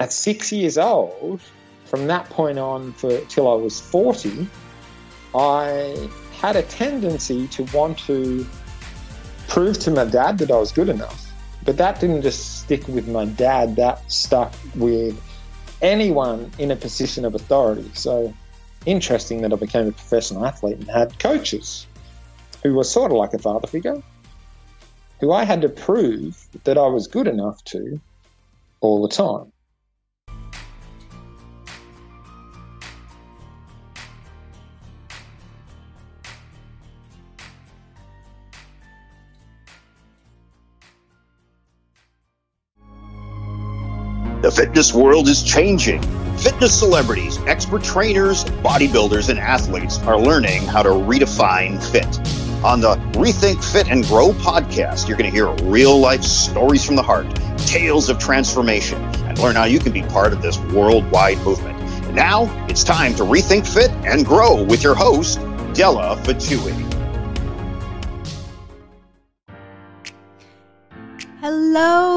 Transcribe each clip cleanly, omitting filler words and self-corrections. At 6 years old, from that point on till I was 40, I had a tendency to want to prove to my dad that I was good enough. But that didn't just stick with my dad, that stuck with anyone in a position of authority. So interesting that I became a professional athlete and had coaches who were sort of like a father figure, who I had to prove that I was good enough to all the time. The fitness world is changing. Fitness celebrities, expert trainers, bodybuilders, and athletes are learning how to redefine fit. On the Rethink Fit and Grow podcast, you're going to hear real-life stories from the heart, tales of transformation, and learn how you can be part of this worldwide movement. And now, it's time to Rethink Fit and Grow with your host, Dela Fotoohi.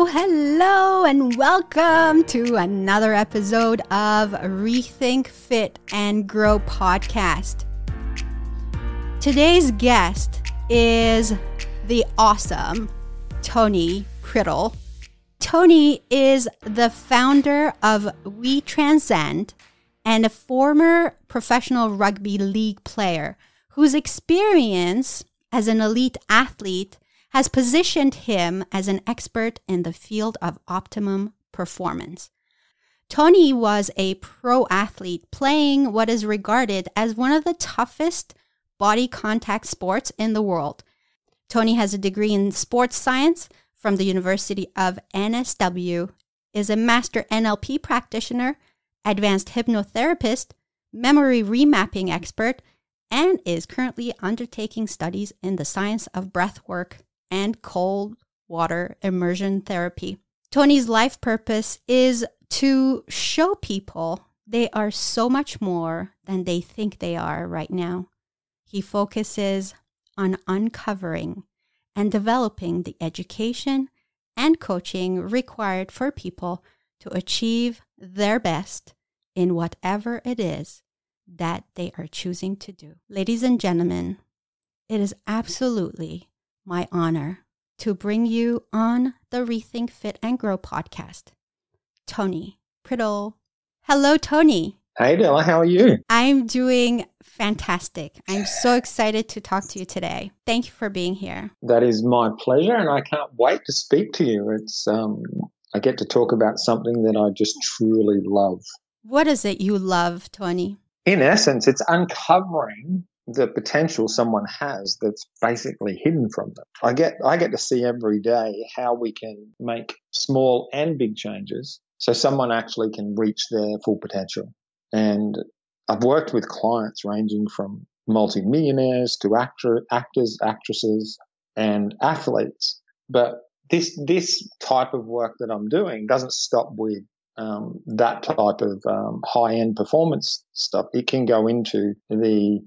Hello, and welcome to another episode of Rethink Fit and Grow podcast. Today's guest is the awesome Tony Priddle. Tony is the founder of We Transcend and a former professional rugby league player whose experience as an elite athlete has positioned him as an expert in the field of optimum performance. Tony was a pro athlete playing what is regarded as one of the toughest body contact sports in the world. Tony has a degree in sports science from the University of NSW, is a master NLP practitioner, advanced hypnotherapist, memory remapping expert, and is currently undertaking studies in the science of breathwork and cold water immersion therapy. Tony's life purpose is to show people they are so much more than they think they are right now. He focuses on uncovering and developing the education and coaching required for people to achieve their best in whatever it is that they are choosing to do. Ladies and gentlemen, it is absolutely my honor to bring you on the Rethink Fit and Grow podcast, Tony Priddle. Hello, Tony. Hey, Dela. How are you? I'm doing fantastic. I'm so excited to talk to you today. Thank you for being here. That is my pleasure, and I can't wait to speak to you. It's I get to talk about something that I just truly love. What is it you love, Tony? In essence, it's uncovering the potential someone has that's basically hidden from them. I get to see every day how we can make small and big changes so someone actually can reach their full potential. And I've worked with clients ranging from multimillionaires to actors, actresses, and athletes. But this type of work that I'm doing doesn't stop with that type of high-end performance stuff. It can go into the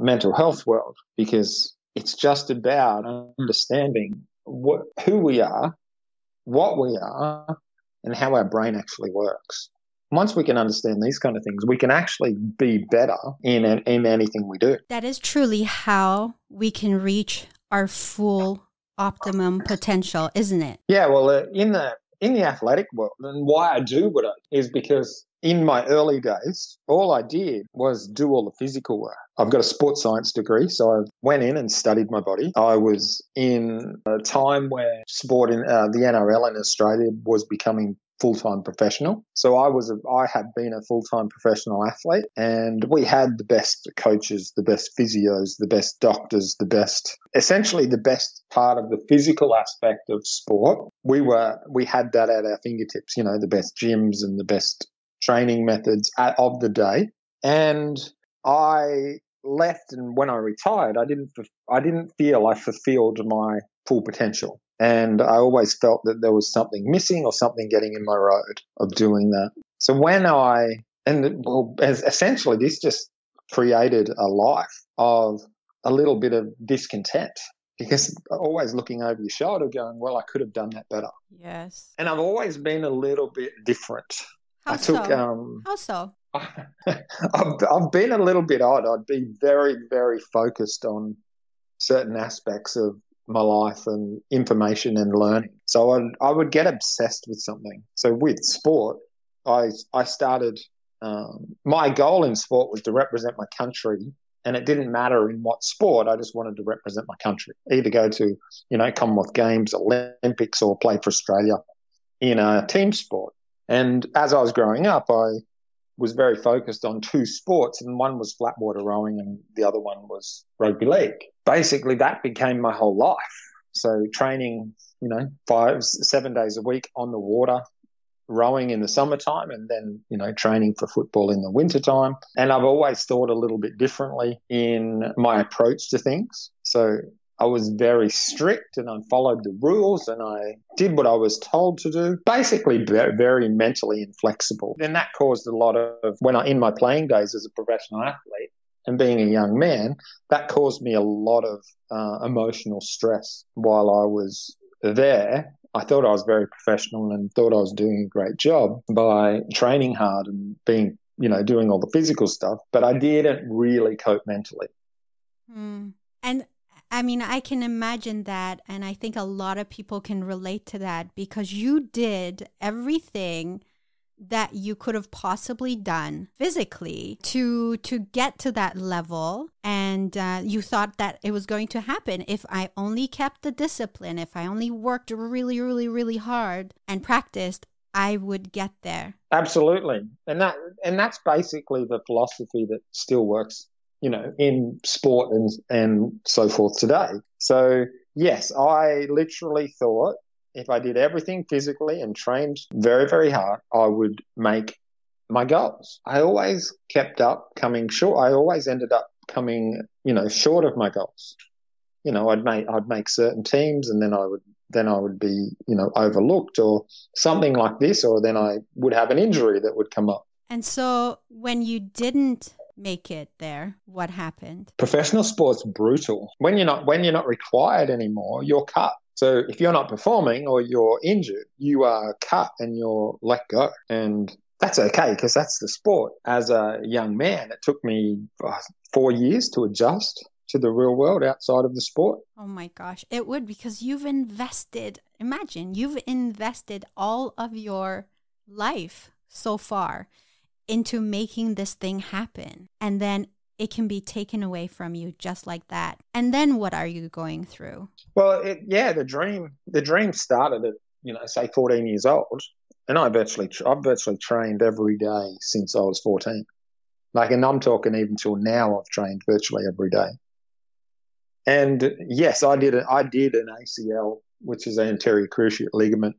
mental health world because it's just about understanding who we are, what we are, and how our brain actually works. Once we can understand these kind of things, we can actually be better in anything we do. That is truly how we can reach our full optimum potential, isn't it? Yeah, well, in the athletic world, and why I do what I do is because in my early days, all I did was do all the physical work. I've got a sports science degree, so I went in and studied my body. I was in a time where sport in the NRL in Australia was becoming full-time professional. So I had been a full-time professional athlete, and we had the best coaches, the best physios, the best doctors, essentially the best part of the physical aspect of sport. We had that at our fingertips, you know, the best gyms and the best training methods of the day. And I left, and when I retired, I didn't feel I fulfilled my full potential. And I always felt that there was something missing or something getting in my road of doing that. So essentially this just created a life of a little bit of discontent, because always looking over your shoulder going, well, I could have done that better. Yes. And I've always been a little bit different. How so? I've been a little bit odd. I'd be very, very focused on certain aspects of my life and information and learning. So I would get obsessed with something. So with sport, I started, my goal in sport was to represent my country, and it didn't matter in what sport. I just wanted to represent my country, either go to, Commonwealth Games, Olympics, or play for Australia in a team sport. And as I was growing up, I was very focused on two sports, and one was flat water rowing and the other one was rugby league. Basically, that became my whole life. So training, 7 days a week on the water, rowing in the summertime, and then, training for football in the wintertime. And I've always thought a little bit differently in my approach to things. So I was very strict, and I followed the rules, and I did what I was told to do, basically very mentally inflexible. And that caused a lot of, in my playing days as a professional athlete and being a young man, that caused me a lot of emotional stress while I was there. I thought I was very professional and thought I was doing a great job by training hard and being, doing all the physical stuff, but I didn't really cope mentally. Mm. And I can imagine that, and I think a lot of people can relate to that, because you did everything that you could have possibly done physically to get to that level, and you thought that it was going to happen. If I only kept the discipline, if I only worked really, really, really hard and practiced, I would get there. Absolutely. And that's basically the philosophy that still works in sport and so forth today. So yes, I literally thought if I did everything physically and trained very, very hard, I would make my goals. I always kept up coming short. I always ended up coming, short of my goals. I'd make certain teams, and then I would be, overlooked or something like this, or then I would have an injury that would come up. And so when you didn't make it there, what happened? Professional sport's brutal. When you're not required anymore, you're cut. So if you're not performing or you're injured, you are cut and you're let go. And that's okay, because that's the sport. As a young man, it took me 4 years to adjust to the real world outside of the sport. Oh my gosh, it would, because you've invested all of your life so far into making this thing happen, and then it can be taken away from you just like that. And then what are you going through? Well, the dream started at, say 14 years old, and I've virtually trained every day since I was 14. And I'm talking even till now, I've trained virtually every day. And yes, I did an ACL, which is an anterior cruciate ligament,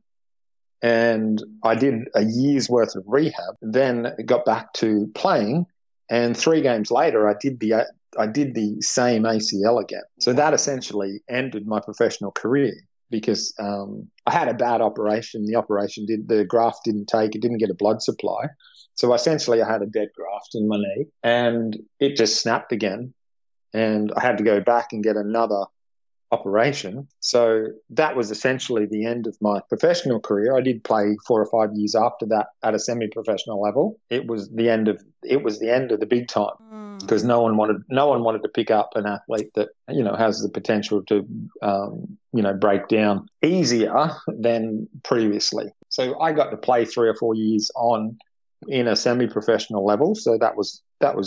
and I did a year's worth of rehab, then got back to playing, and 3 games later I did the same ACL again. So that essentially ended my professional career, because I had a bad operation. The graft didn't take, it didn't get a blood supply. So essentially I had a dead graft in my knee, and it just snapped again, and I had to go back and get another operation. So that was essentially the end of my professional career. I did play 4 or 5 years after that at a semi-professional level. It was the end of the big time, because no one wanted to pick up an athlete that has the potential to break down easier than previously. So I got to play 3 or 4 years on in a semi-professional level. So that was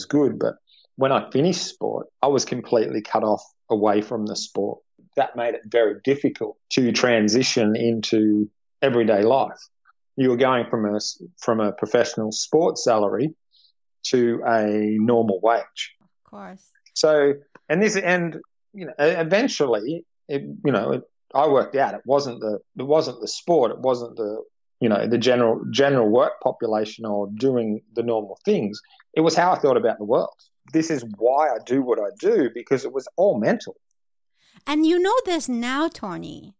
good, but when I finished sport, I was completely cut off away from the sport. That made it very difficult to transition into everyday life. You were going from a professional sports salary to a normal wage. Of course. So, eventually, I worked out it wasn't the sport, it wasn't the the general work population or doing the normal things. It was how I thought about the world. This is why I do what I do, because it was all mental. And you know this now, Tony.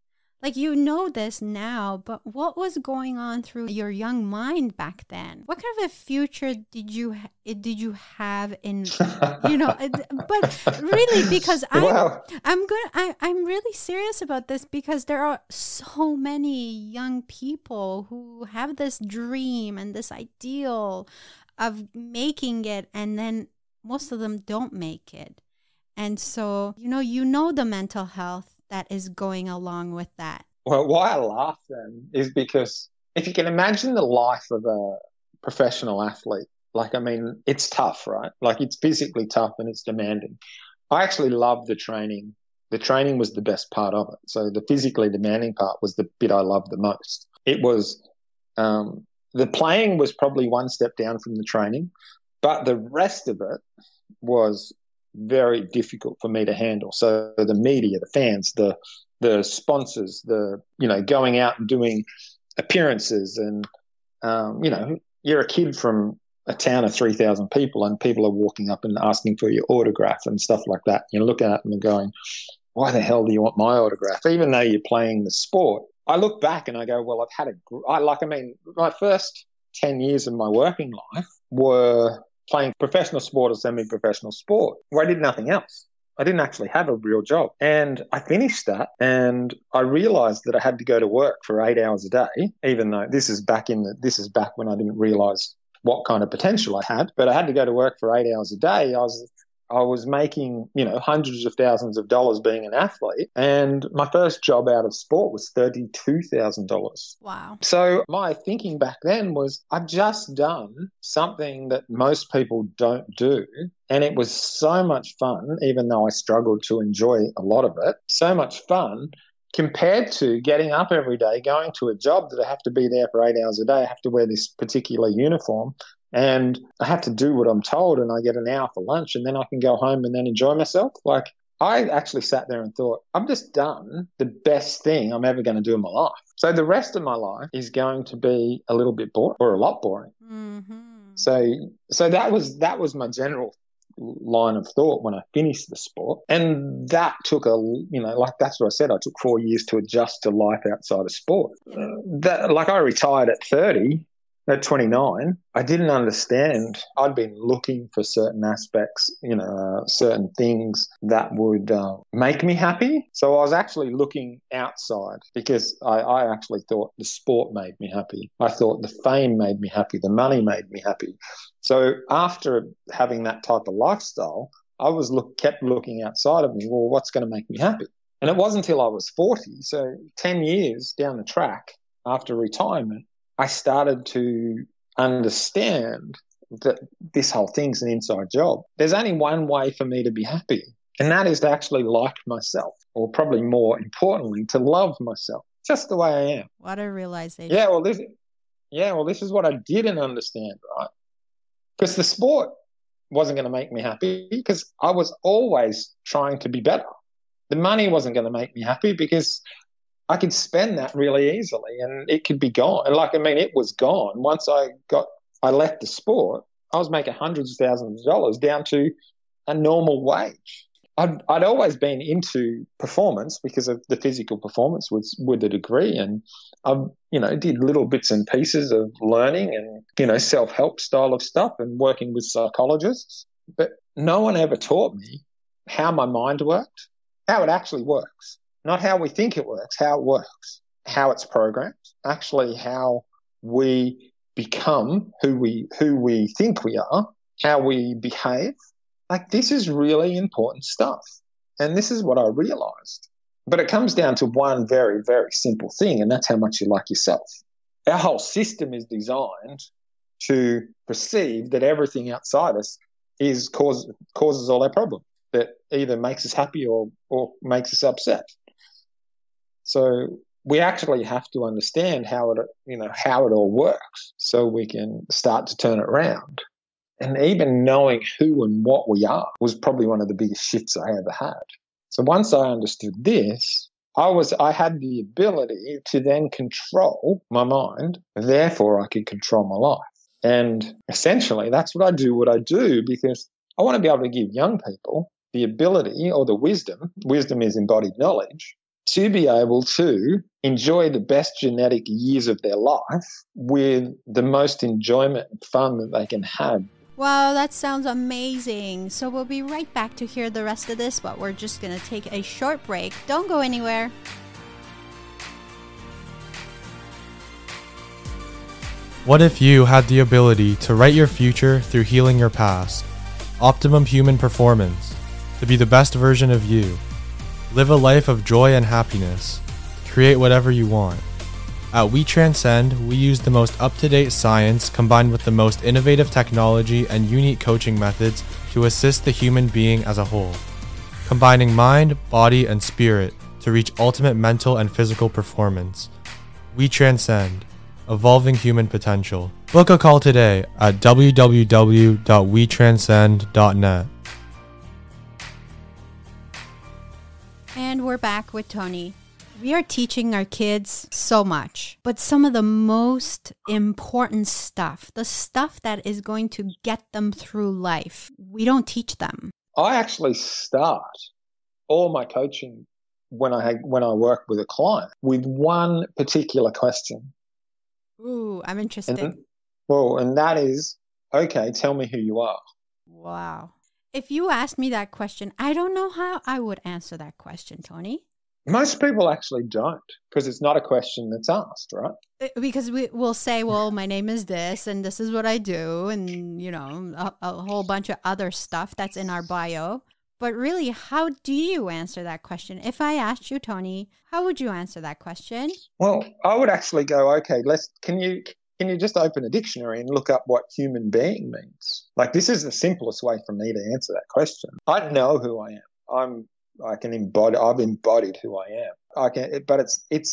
Like, you know this now, but what was going on through your young mind back then? What kind of a future did you have in, you know, but really, because wow. I'm really serious about this, because there are so many young people who have this dream and this ideal of making it, and then most of them don't make it. And so, you know the mental health that is going along with that. Well, why I laugh then is because if you can imagine the life of a professional athlete, like, I mean, it's tough, right? Like, it's physically tough and it's demanding. I actually loved the training. The training was the best part of it. So the physically demanding part was the bit I loved the most. It was, the playing was probably one step down from the training, but the rest of it was very difficult for me to handle. So the media, the fans, the sponsors, the, going out and doing appearances, and, you're a kid from a town of 3,000 people and people are walking up and asking for your autograph and stuff like that. You're looking at them and going, why the hell do you want my autograph? Even though you're playing the sport. I look back and I go, well, I've had my first 10 years of my working life were playing professional sport or semi-professional sport, where I did nothing else. I didn't actually have a real job. And I finished that and I realized that I had to go to work for 8 hours a day, even though this is back when I didn't realize what kind of potential I had, but I had to go to work for 8 hours a day. I was making, hundreds of thousands of dollars being an athlete, and my first job out of sport was $32,000. Wow. So my thinking back then was, I've just done something that most people don't do, and it was so much fun, even though I struggled to enjoy a lot of it, so much fun compared to getting up every day, going to a job that I have to be there for 8 hours a day, I have to wear this particular uniform, and I have to do what I'm told, and I get an hour for lunch, and then I can go home and then enjoy myself. Like, I actually sat there and thought, I've just done the best thing I'm ever going to do in my life. So the rest of my life is going to be a little bit boring, or a lot boring. Mm-hmm. So that was my general line of thought when I finished the sport. And that took that's what I said, I took 4 years to adjust to life outside of sport. Yeah. I retired at 30. At 29, I didn't understand. I'd been looking for certain aspects, certain things that would make me happy. So I was actually looking outside, because I actually thought the sport made me happy. I thought the fame made me happy. The money made me happy. So after having that type of lifestyle, I was kept looking outside of me. Well, what's going to make me happy? And it wasn't until I was 40, so 10 years down the track after retirement, I started to understand that this whole thing's an inside job. There's only one way for me to be happy, and that is to actually like myself, or probably more importantly, to love myself just the way I am. What a realization. This is what I didn't understand, right? Because the sport wasn't going to make me happy, because I was always trying to be better. The money wasn't going to make me happy, because I could spend that really easily and it could be gone. And it was gone. Once I left the sport, I was making hundreds of thousands of dollars down to a normal wage. I'd always been into performance because of the physical performance with a degree. And I, did little bits and pieces of learning and, self-help style of stuff and working with psychologists. But no one ever taught me how my mind worked, how it actually works. Not how we think it works, how it works, how it's programmed, actually how we become who we think we are, how we behave. Like, this is really important stuff. And this is what I realized. But it comes down to one very, very simple thing, and that's how much you like yourself. Our whole system is designed to perceive that everything outside us is causes all our problems, that either makes us happy or makes us upset. So we actually have to understand how it all works, so we can start to turn it around. And even knowing who and what we are was probably one of the biggest shifts I ever had. So once I understood this, I had the ability to then control my mind. Therefore, I could control my life. And essentially, that's what I do, because I want to be able to give young people the ability or the wisdom — wisdom is embodied knowledge — to be able to enjoy the best genetic years of their life with the most enjoyment and fun that they can have. Wow, that sounds amazing. So we'll be right back to hear the rest of this, but we're just going to take a short break. Don't go anywhere. What if you had the ability to write your future through healing your past? Optimum human performance, to be the best version of you. Live a life of joy and happiness. Create whatever you want. At We Transcend, we use the most up-to-date science combined with the most innovative technology and unique coaching methods to assist the human being as a whole, combining mind, body, and spirit to reach ultimate mental and physical performance. We Transcend, evolving human potential. Book a call today at www.wetranscend.net. And we're back with Tony. We are teaching our kids so much, but some of the most important stuff, the stuff that is going to get them through life, we don't teach them. I actually start all my coaching when I work with a client with one particular question. Ooh, I'm interested. And that is, okay, tell me who you are. Wow. If you asked me that question, I don't know how I would answer that question, Tony. Most people actually don't, because it's not a question that's asked, right? Because we will say, well, my name is this, and this is what I do, and, you know, a whole bunch of other stuff that's in our bio. But really, how do you answer that question? If I asked you, Tony, how would you answer that question? Well, I would actually go, okay, can you just open a dictionary and look up what human being means? Like, this is the simplest way for me to answer that question. I know who I am. I've embodied who I am.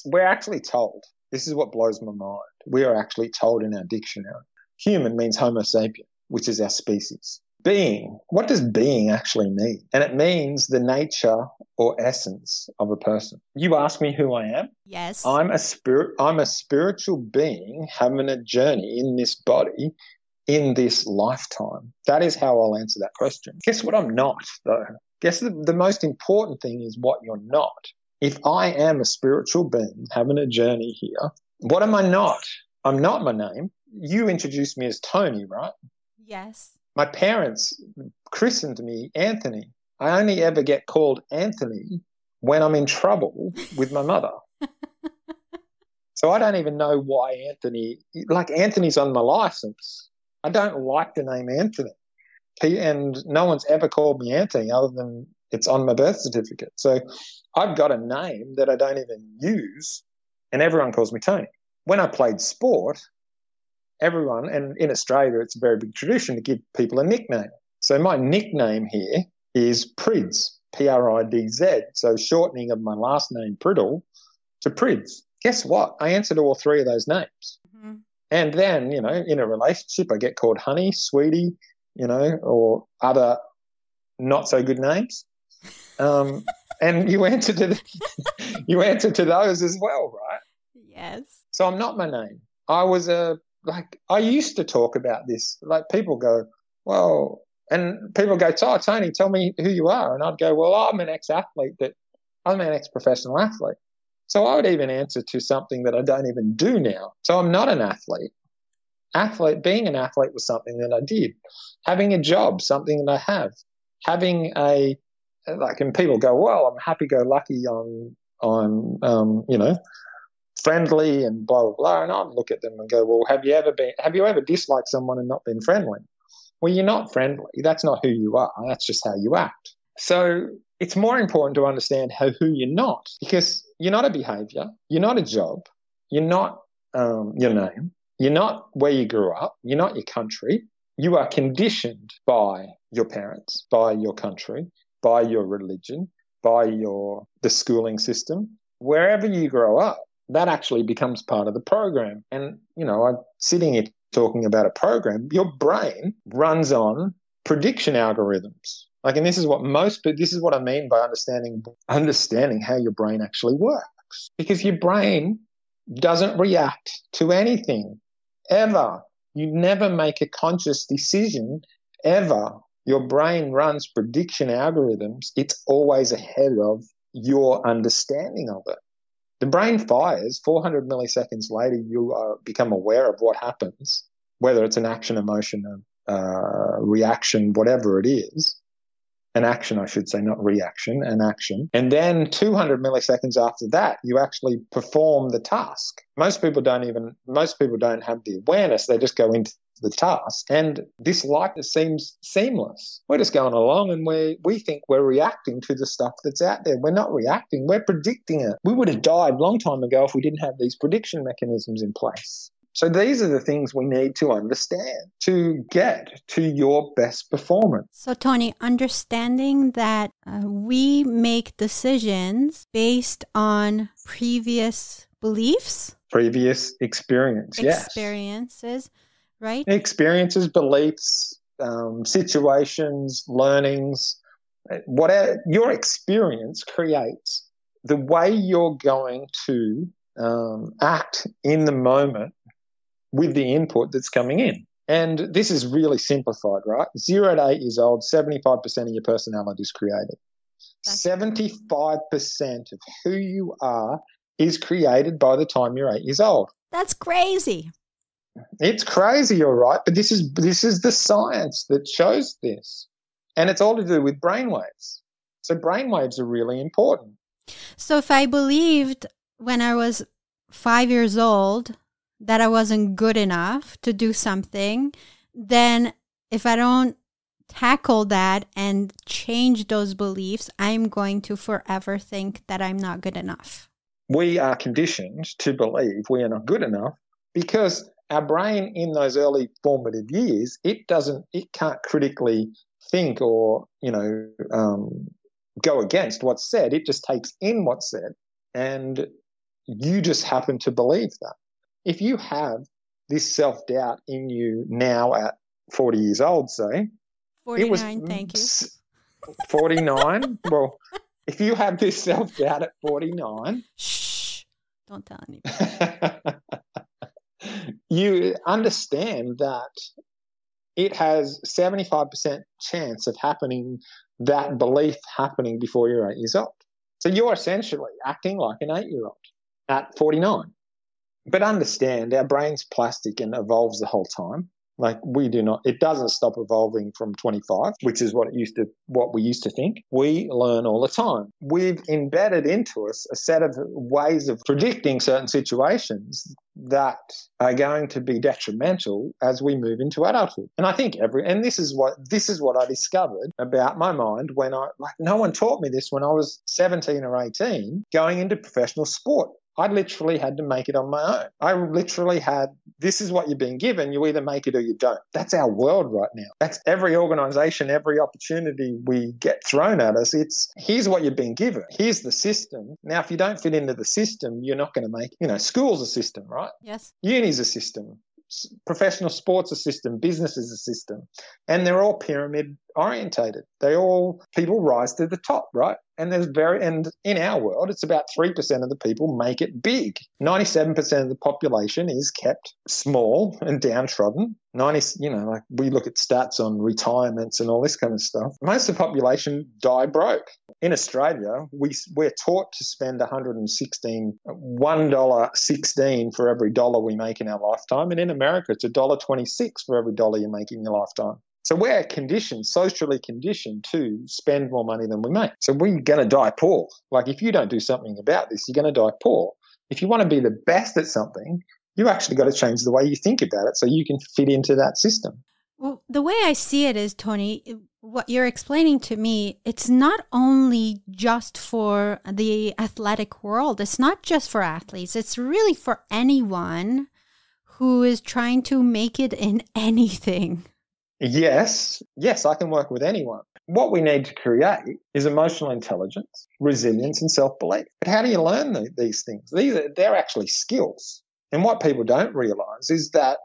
We're actually told. This is what blows my mind. We are actually told in our dictionary. Human means homo sapien, which is our species. Being, what does being actually mean? And it means the nature or essence of a person. You ask me who I am? Yes. I'm a spiritual being having a journey in this body, in this lifetime. That is how I'll answer that question. Guess what I'm not, though? Guess the most important thing is what you're not. If I am a spiritual being having a journey here, what am I not? I'm not my name. You introduced me as Tony, right? Yes. My parents christened me Anthony. I only ever get called Anthony when I'm in trouble with my mother. So I don't even know why Anthony, like Anthony's on my license. I don't like the name Anthony. And no one's ever called me Anthony other than it's on my birth certificate. So I've got a name that I don't even use, and everyone calls me Tony. When I played sport, everyone, and in Australia, it's a very big tradition to give people a nickname. So my nickname here is Prids, P-R-I-D-Z, so shortening of my last name Priddle to Prids. Guess what? I answered all three of those names. Mm-hmm. And then, you know, in a relationship, I get called honey, sweetie, you know, or other not-so-good names. And you answer to those as well, right? Yes. So I'm not my name. I used to talk about this. Like, people go, well, and people go, oh, Tony, tell me who you are. And I'd go, well, I'm an ex-professional athlete. So I would even answer to something that I don't even do now. So I'm not an athlete. Being an athlete was something that I did. Having a job, something that I have. And people go, well, I'm happy-go-lucky. I'm you know, friendly and blah, blah, blah. And I'd look at them and go, well, have you ever disliked someone and not been friendly? Well, you're not friendly. That's not who you are. That's just how you act. So it's more important to understand who you're not, because you're not a behavior. You're not a job. You're not your name. You're not where you grew up. You're not your country. You are conditioned by your parents, by your country, by your religion, by the schooling system. Wherever you grow up, that actually becomes part of the program. And, you know, I'm sitting here talking about a program. Your brain runs on prediction algorithms. Like, and this is what I mean by understanding how your brain actually works. Because your brain doesn't react to anything, ever. You never make a conscious decision, ever. Your brain runs prediction algorithms. It's always ahead of your understanding of it. The brain fires, 400 milliseconds later, you become aware of what happens, whether it's an action, emotion, reaction, whatever it is. An action, I should say, not reaction, an action. And then 200 milliseconds after that, you actually perform the task. Most people don't have the awareness. They just go into the task. And this likeness seems seamless. We're just going along and we think we're reacting to the stuff that's out there. We're not reacting. We're predicting it. We would have died a long time ago if we didn't have these prediction mechanisms in place. So these are the things we need to understand to get to your best performance. So, Tony, understanding that we make decisions based on previous beliefs? Previous experience, yes. Experiences, right? Experiences, beliefs, situations, learnings, whatever. Your experience creates the way you're going to act in the moment with the input that's coming in. And this is really simplified, right? 0 to 8 years old, 75% of your personality is created. 75% of who you are is created by the time you're 8 years old. That's crazy. It's crazy, all right, but this is the science that shows this. And it's all to do with brainwaves. So brainwaves are really important. So if I believed when I was 5 years old that I wasn't good enough to do something, then if I don't tackle that and change those beliefs, I'm going to forever think that I'm not good enough. We are conditioned to believe we are not good enough because our brain in those early formative years, it can't critically think or, go against what's said. It just takes in what's said and you just happen to believe that. If you have this self-doubt in you now at 40 years old, say. 49, thank you. 49? Well, if you have this self-doubt at 49. Shh, don't tell anyone. You understand that it has 75% chance of happening, that belief happening before you're 8 years old. So you're essentially acting like an 8-year-old at 49. But understand, our brain's plastic and evolves the whole time. Like it doesn't stop evolving from 25, which is what we used to think. We learn all the time. We've embedded into us a set of ways of predicting certain situations that are going to be detrimental as we move into adulthood. And I think this is what I discovered about my mind when no one taught me this when I was 17 or 18 going into professional sport. I literally had to make it on my own. This is what you've been given. You either make it or you don't. That's our world right now. That's every organization, every opportunity we get thrown at us. It's here's what you've been given. Here's the system. Now, if you don't fit into the system, you're not going to make, school's a system, right? Yes. Uni's a system. Professional sports a system. Business is a system. And they're all pyramid orientated. People rise to the top, right? And in our world, it's about 3% of the people make it big. 97% of the population is kept small and downtrodden. We look at stats on retirements and all this kind of stuff. Most of the population die broke. In Australia, we're taught to spend $1.16 for every dollar we make in our lifetime. And in America, it's $1.26 for every dollar you make in your lifetime. So we're socially conditioned to spend more money than we make. So we're going to die poor. Like if you don't do something about this, you're going to die poor. If you want to be the best at something, you actually got to change the way you think about it so you can fit into that system. Well, the way I see it is, Tony, what you're explaining to me, it's not only just for the athletic world. It's not just for athletes. It's really for anyone who is trying to make it in anything. Yes, I can work with anyone. What we need to create is emotional intelligence, resilience, and self-belief. But how do you learn these things? They're actually skills. And what people don't realize is that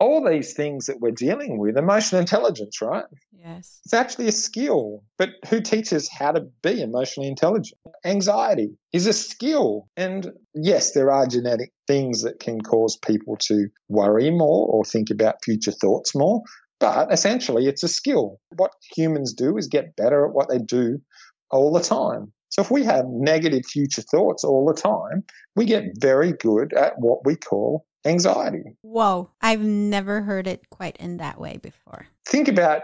all these things that we're dealing with, emotional intelligence, right? Yes. It's actually a skill. But who teaches how to be emotionally intelligent? Anxiety is a skill. And yes, there are genetic things that can cause people to worry more or think about future thoughts more. But essentially, it's a skill. What humans do is get better at what they do all the time. So if we have negative future thoughts all the time, we get very good at what we call anxiety. Whoa, I've never heard it quite in that way before. Think about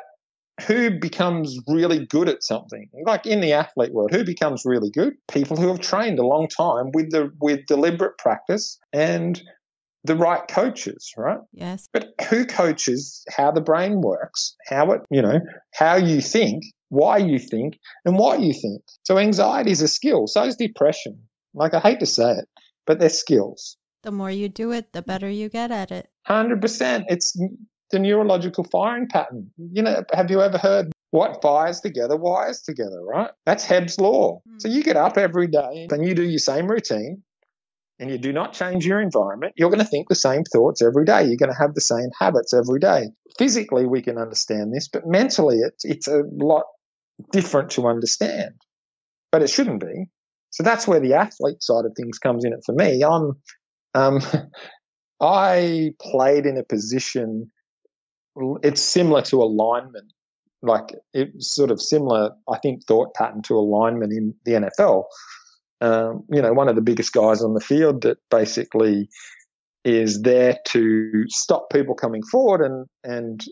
who becomes really good at something. Like in the athlete world, who becomes really good? People who have trained a long time with deliberate practice and the right coaches, right? Yes. But who coaches how the brain works, how it, you know, how you think, why you think, and what you think. So anxiety is a skill. So is depression. Like, I hate to say it, but they're skills. The more you do it, the better you get at it. 100%. It's the neurological firing pattern. You know, have you ever heard what fires together wires together, right? That's Hebb's law. So you get up every day and you do your same routine and you do not change your environment, you're going to think the same thoughts every day. You're going to have the same habits every day. Physically, we can understand this, but mentally it's a lot different to understand. But it shouldn't be. So that's where the athlete side of things comes in it for me. I played in a position, it's similar to alignment, like it's sort of similar, I think, thought pattern to alignment in the NFL. You know, one of the biggest guys on the field that basically is there to stop people coming forward and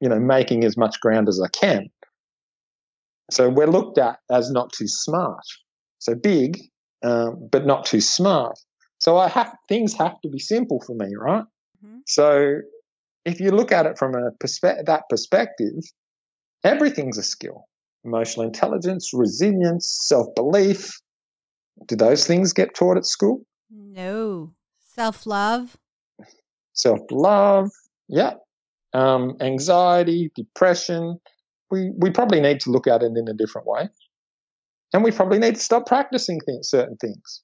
you know, making as much ground as I can. So we're looked at as not too smart. So big, but not too smart. So things have to be simple for me, right? Mm-hmm. So if you look at it from that perspective, everything's a skill. Emotional intelligence, resilience, self-belief. Do those things get taught at school? No. Self-love. Self-love, yeah. Anxiety, depression. We probably need to look at it in a different way. And we probably need to stop practicing certain things.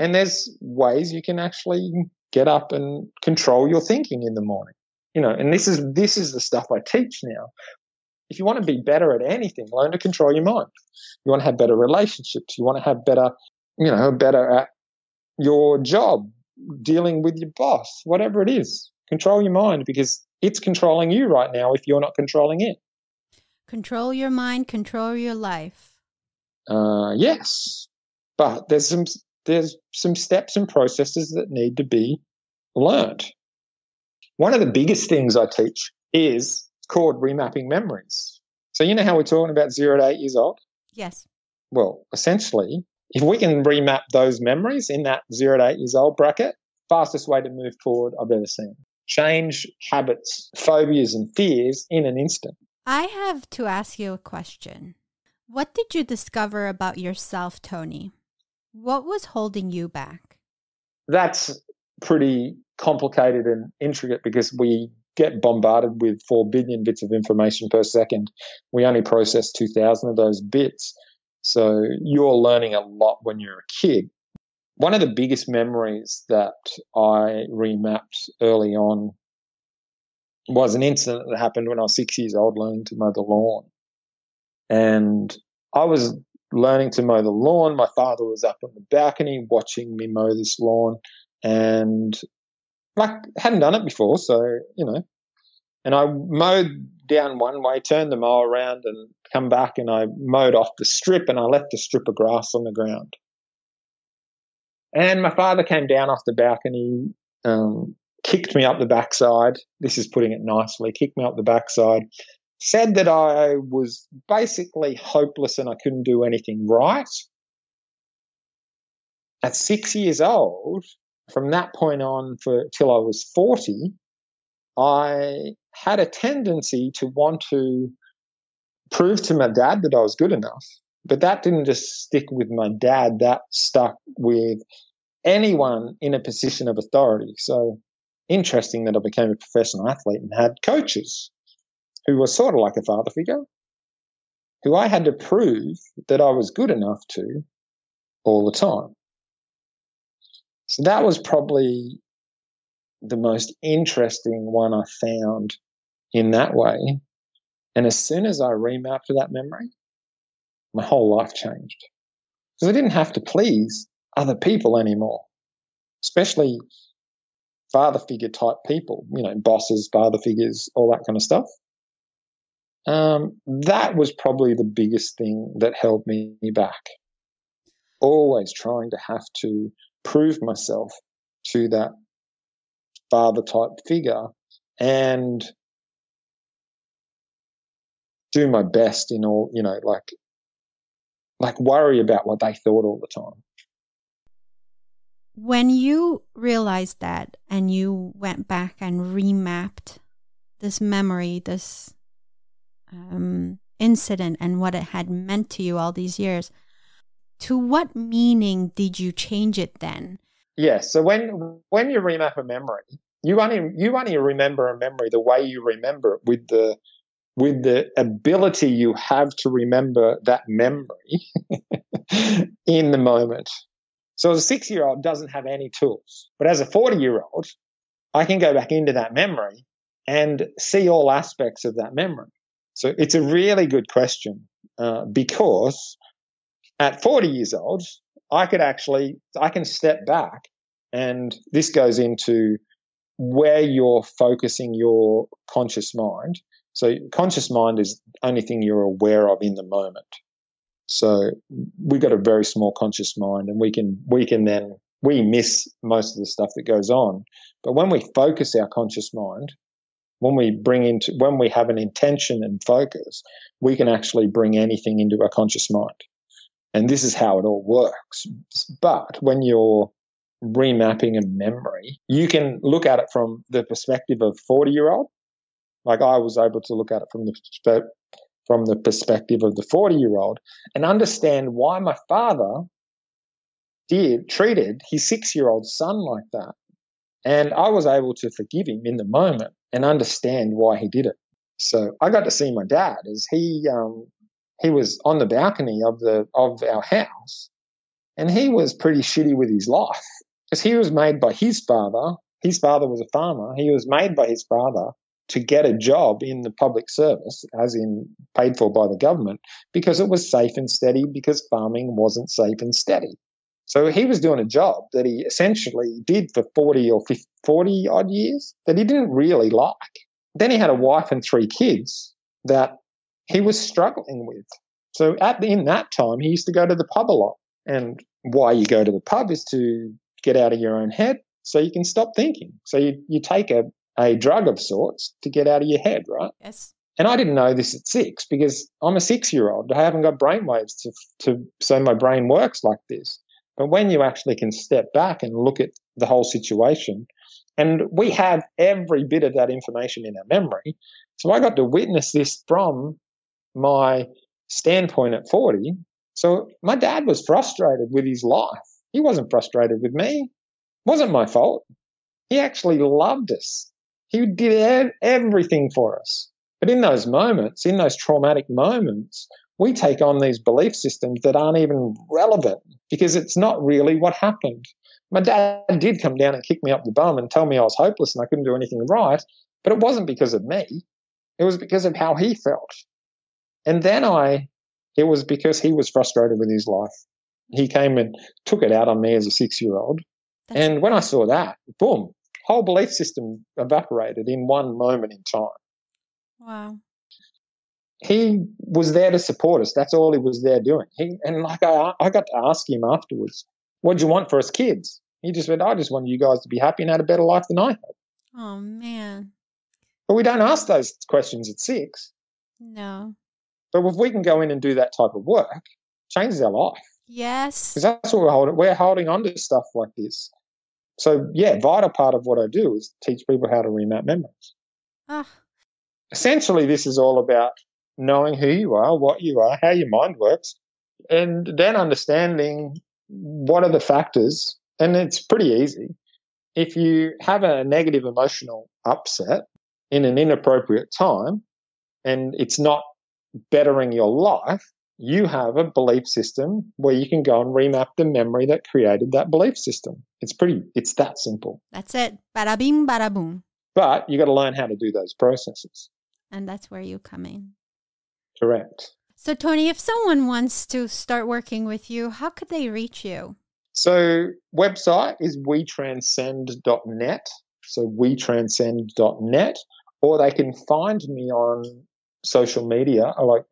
And there's ways you can actually get up and control your thinking in the morning. You know, and this is the stuff I teach now. If you want to be better at anything, learn to control your mind. You want to have better relationships. You want to have better at your job, dealing with your boss, whatever it is. Control your mind because it's controlling you right now if you're not controlling it. Control your mind, control your life. Yes, but there's some steps and processes that need to be learned. One of the biggest things I teach is called remapping memories. So you know how we're talking about 0 to 8 years old? Yes. Well, essentially, if we can remap those memories in that 0 to 8 years old bracket, fastest way to move forward I've ever seen. Change habits, phobias, and fears in an instant. I have to ask you a question. What did you discover about yourself, Tony? What was holding you back? That's pretty complicated and intricate because we get bombarded with 4 billion bits of information per second. We only process 2,000 of those bits. So you're learning a lot when you're a kid. One of the biggest memories that I remapped early on was an incident that happened when I was 6 years old learning to mow the lawn. And I was learning to mow the lawn. My father was up on the balcony watching me mow this lawn and like hadn't done it before, so, you know, and I mowed down one way, turned the mower around and come back and I mowed off the strip and I left a strip of grass on the ground. And my father came down off the balcony, kicked me up the backside. This is putting it nicely, kicked me up the backside, said that I was basically hopeless and I couldn't do anything right. At 6 years old, from that point on till I was 40, I had a tendency to want to prove to my dad that I was good enough. But that didn't just stick with my dad. That stuck with anyone in a position of authority. So interesting that I became a professional athlete and had coaches who were sort of like a father figure, who I had to prove that I was good enough to all the time. So that was probably the most interesting one I found in that way. And as soon as I remapped that memory, my whole life changed. Because I didn't have to please other people anymore, especially father figure type people, you know, bosses, father figures, all that kind of stuff. That was probably the biggest thing that held me back. Always trying to have to prove myself to that father type figure and do my best in all, you know, like worry about what they thought all the time. When you realized that and you went back and remapped this memory, this incident and what it had meant to you all these years, to what meaning did you change it then? Yeah, so when you remap a memory, you only remember a memory the way you remember it, with the ability you have to remember that memory in the moment. So a 6-year-old doesn't have any tools, but as a 40-year-old, I can go back into that memory and see all aspects of that memory. So it's a really good question because at 40 years old, I can step back, and this goes into where you're focusing your conscious mind. So conscious mind is the only thing you're aware of in the moment. So we've got a very small conscious mind, and we miss most of the stuff that goes on. But when we focus our conscious mind, when we have an intention and focus, we can actually bring anything into our conscious mind. And this is how it all works. But when you're remapping a memory, you can look at it from the perspective of 40-year-old. Like I was able to look at it from the perspective of the 40-year-old and understand why my father treated his 6-year-old son like that. And I was able to forgive him in the moment and understand why he did it. So I got to see my dad as he was on the balcony of our house, and he was pretty shitty with his life because he was made by his father. His father was a farmer. He was made by his father to get a job in the public service, as in paid for by the government, because it was safe and steady, because farming wasn't safe and steady. So he was doing a job that he essentially did for 40 odd years that he didn't really like. Then he had a wife and 3 kids that he was struggling with. So in that time, he used to go to the pub a lot. And why you go to the pub is to get out of your own head so you can stop thinking. So you take a drug of sorts to get out of your head, right? Yes. And I didn't know this at 6 because I'm a 6-year-old. I haven't got brainwaves so my brain works like this. But when you actually can step back and look at the whole situation, and we have every bit of that information in our memory. So I got to witness this from my standpoint at 40. So my dad was frustrated with his life. He wasn't frustrated with me. It wasn't my fault. He actually loved us. He did everything for us. But in those moments, in those traumatic moments, we take on these belief systems that aren't even relevant because it's not really what happened. My dad did come down and kick me up the bum and tell me I was hopeless and I couldn't do anything right, but it wasn't because of me. It was because of how he felt. And then it was because he was frustrated with his life. He came and took it out on me as a 6-year-old. And when I saw that, boom, whole belief system evaporated in one moment in time. Wow. He was there to support us. That's all he was there doing. I got to ask him afterwards, what do you want for us kids? He just went, I just want you guys to be happy and had a better life than I had. Oh, man. But we don't ask those questions at 6. No. But if we can go in and do that type of work, it changes our life. Yes. Because that's what we're holding. We're holding on to stuff like this. So, yeah, vital part of what I do is teach people how to remap memories. Essentially, this is all about knowing who you are, what you are, how your mind works, and then understanding what are the factors. And it's pretty easy. If you have a negative emotional upset in an inappropriate time and it's not bettering your life, you have a belief system where you can go and remap the memory that created that belief system. It's that simple. That's it. Bada bing, bada boom. But you got to learn how to do those processes. And that's where you come in. Correct. So, Tony, if someone wants to start working with you, how could they reach you? So, website is wetranscend.net. So, wetranscend.net. Or they can find me on social media, I like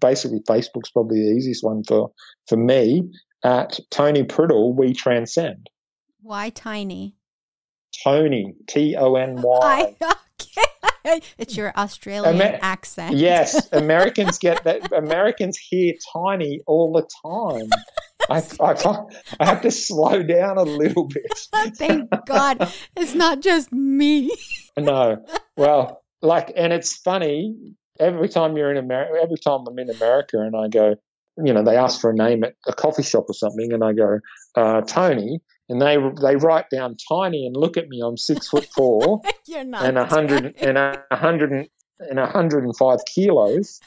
basically Facebook's probably the easiest one for me, at Tony Priddle, We Transcend. Why Tiny? Tony, Tony. Okay. It's your Australian accent. Yes, Americans get that. Americans hear tiny all the time. I have to slow down a little bit. Thank God. It's not just me. No. Well, like, and it's funny, every time I'm in America and I go, you know, they ask for a name at a coffee shop or something, and I go, Tony, and they write down tiny and look at me. I'm 6'4" You're not and 105 kilos.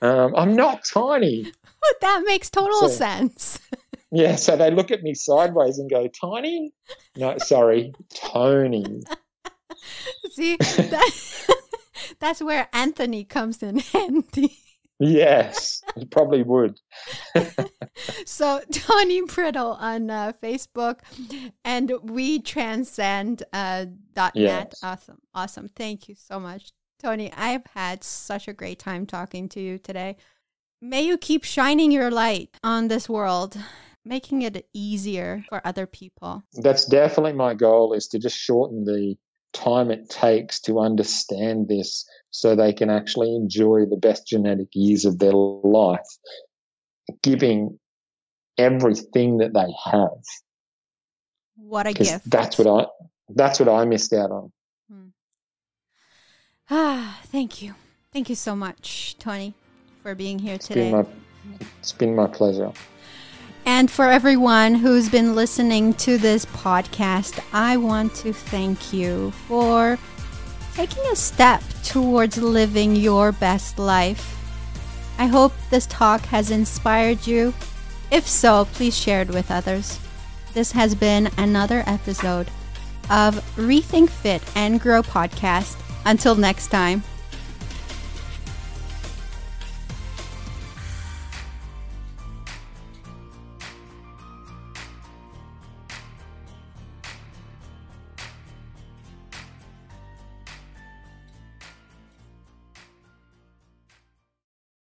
I'm not tiny. That makes total sense. Yeah, so they look at me sideways and go, tiny? No, sorry, Tony. See, that's where Anthony comes in handy. Yes, he probably would. So Tony Priddle on Facebook and We Transcend .net. Yes. Awesome. Awesome. Thank you so much, Tony. I've had such a great time talking to you today. May you keep shining your light on this world, making it easier for other people. That's definitely my goal, is to just shorten the time it takes to understand this so they can actually enjoy the best genetic years of their life, giving everything that they have. What a gift. That's what I missed out on. Thank you. Thank you so much, Tony, for being here today. It's been my pleasure. And for everyone who's been listening to this podcast, I want to thank you for taking a step towards living your best life. I hope this talk has inspired you. If so, please share it with others. This has been another episode of Rethink Fit and Grow podcast. Until next time.